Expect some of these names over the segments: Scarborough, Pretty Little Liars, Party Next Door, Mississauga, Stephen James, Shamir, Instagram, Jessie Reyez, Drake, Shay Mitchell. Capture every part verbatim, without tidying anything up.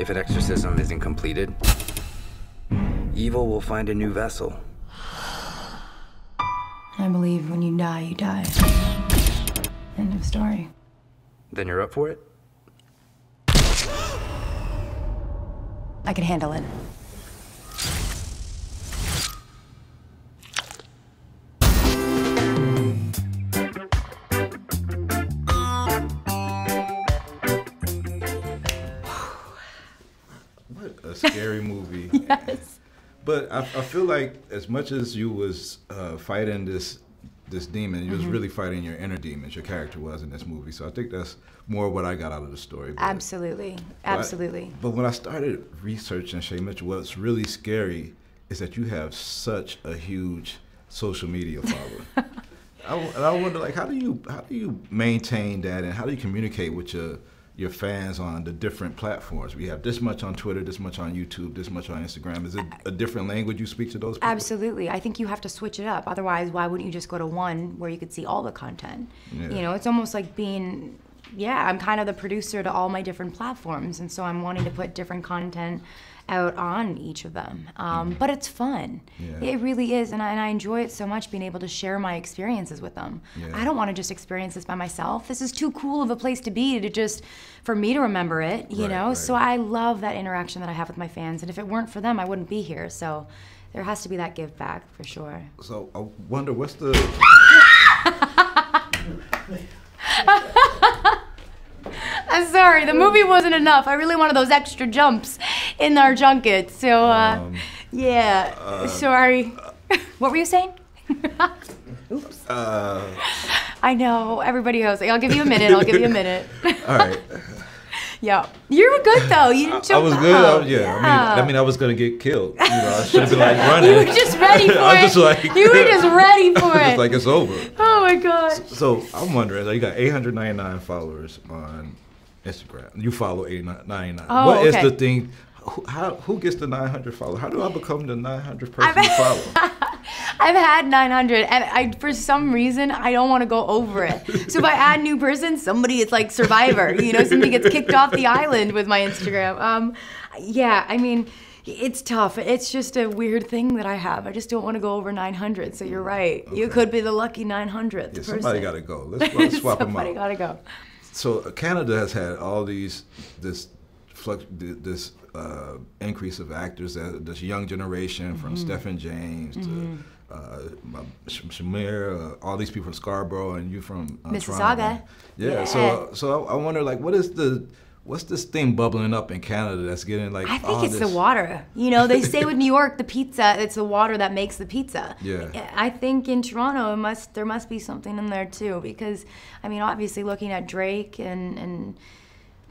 If an exorcism isn't completed, evil will find a new vessel. I believe when you die, you die. End of story. Then you're up for it? I can handle it. What a scary movie. Yes. But I, I feel like as much as you was uh, fighting this this demon, you mm-hmm. was really fighting your inner demons, your character was in this movie. So I think that's more what I got out of the story. But, absolutely, absolutely. But, I, but when I started researching Shay Mitchell, what's really scary is that you have such a huge social media following. I, and I wonder, like, how do you how do you maintain that, and how do you communicate with your your fans on the different platforms? We have this much on Twitter, this much on YouTube, this much on Instagram. Is it a different language you speak to those people? Absolutely. I think you have to switch it up. Otherwise, why wouldn't you just go to one where you could see all the content? Yeah. You know, it's almost like being, yeah, I'm kind of the producer to all my different platforms, and so I'm wanting to put different content out on each of them. Um, but it's fun. Yeah. It really is, and I, and I enjoy it so much, being able to share my experiences with them. Yeah. I don't want to just experience this by myself. This is too cool of a place to be to just, for me to remember it, you right, know? Right. So I love that interaction that I have with my fans, and if it weren't for them, I wouldn't be here. So there has to be that give back, for sure. So I wonder, what's the... I'm sorry, the movie wasn't enough. I really wanted those extra jumps in our junket, so uh, um, yeah, uh, sorry. Uh, what were you saying? Oops. Uh, I know, everybody knows. I'll give you a minute, I'll give you a minute. All right. Yeah, you were good though, you didn't jump I was out. good, I was, yeah. yeah. I, mean, I mean, I was gonna get killed. You know, I should've been like running. You were just ready for I was it. Just like, you were just ready for it. It's like, it's over. Oh my gosh. So, so I'm wondering, like, you got eight hundred ninety-nine followers on Instagram. You follow eight hundred ninety-nine. Oh, what okay. is the thing? Who, how, who gets the nine hundred followers? How do I become the nine hundred person I've, you follow? I've had nine hundred, and I, for some reason, I don't want to go over it. So if I add new person, somebody is like Survivor. You know, somebody gets kicked off the island with my Instagram. Um, yeah, I mean, it's tough. It's just a weird thing that I have. I just don't want to go over nine hundred, so you're right. Okay. You could be the lucky nine hundredth yeah, person. Somebody got to go. Let's, let's swap them out. Somebody got to go. So Canada has had all these, this, this uh, increase of actors, uh, this young generation, mm-hmm. from Stephen James mm-hmm. to uh, Shamir, uh, all these people from Scarborough, and you from uh, Mississauga. Toronto. Yeah, yeah. So, so I wonder, like, what is the what's this thing bubbling up in Canada that's getting like? I think all it's this... the water. You know, they say with New York, the pizza, it's the water that makes the pizza. Yeah. I think in Toronto, it must there must be something in there too, because I mean, obviously, looking at Drake and and.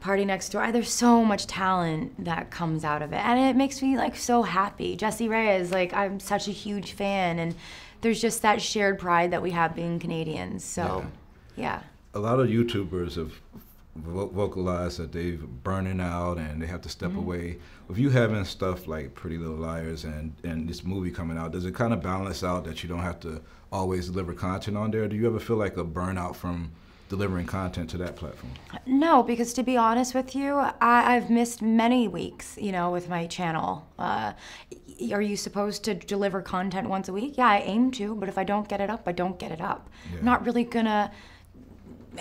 Party Next Door, there's so much talent that comes out of it, and it makes me like so happy. Jessie Reyez, like, I'm such a huge fan, and there's just that shared pride that we have being Canadians, so yeah. yeah. A lot of YouTubers have vo vocalized that they're burning out and they have to step mm-hmm. away. With you having stuff like Pretty Little Liars and, and this movie coming out, does it kind of balance out that you don't have to always deliver content on there? Do you ever feel like a burnout from delivering content to that platform? No, because to be honest with you, I, I've missed many weeks, you know, with my channel. Uh, are you supposed to deliver content once a week? Yeah, I aim to, but if I don't get it up, I don't get it up. Yeah. I'm not really gonna,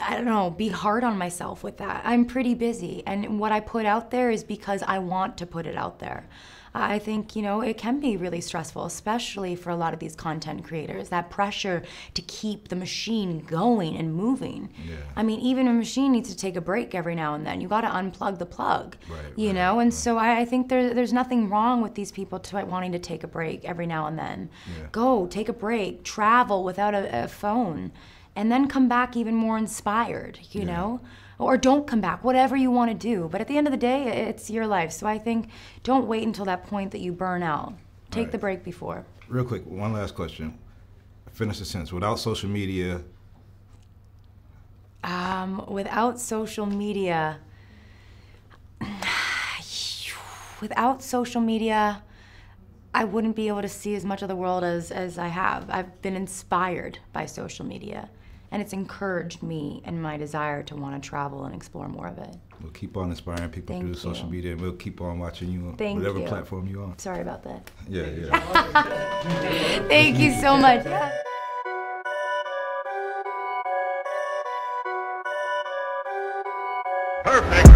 I don't know, be hard on myself with that. I'm pretty busy, and what I put out there is because I want to put it out there. I think, you know, it can be really stressful, especially for a lot of these content creators, that pressure to keep the machine going and moving. Yeah. I mean, even a machine needs to take a break every now and then. You got to unplug the plug, right, you right, know? And right. so I, I think there, there's nothing wrong with these people to, like, wanting to take a break every now and then. Yeah. Go, take a break, travel without a, a phone, and then come back even more inspired, you yeah. know? Or don't come back, whatever you want to do. But at the end of the day, it's your life. So I think don't wait until that point that you burn out. Take right. the break before. Real quick, one last question. Finish the sentence. Without social media. Um, without social media. Without social media, I wouldn't be able to see as much of the world as, as I have. I've been inspired by social media. And it's encouraged me and my desire to want to travel and explore more of it. We'll keep on inspiring people Thank through you. social media, and we'll keep on watching you on Thank whatever you. platform you're on. Sorry about that. Yeah, yeah. Thank you so much. Yeah. Perfect.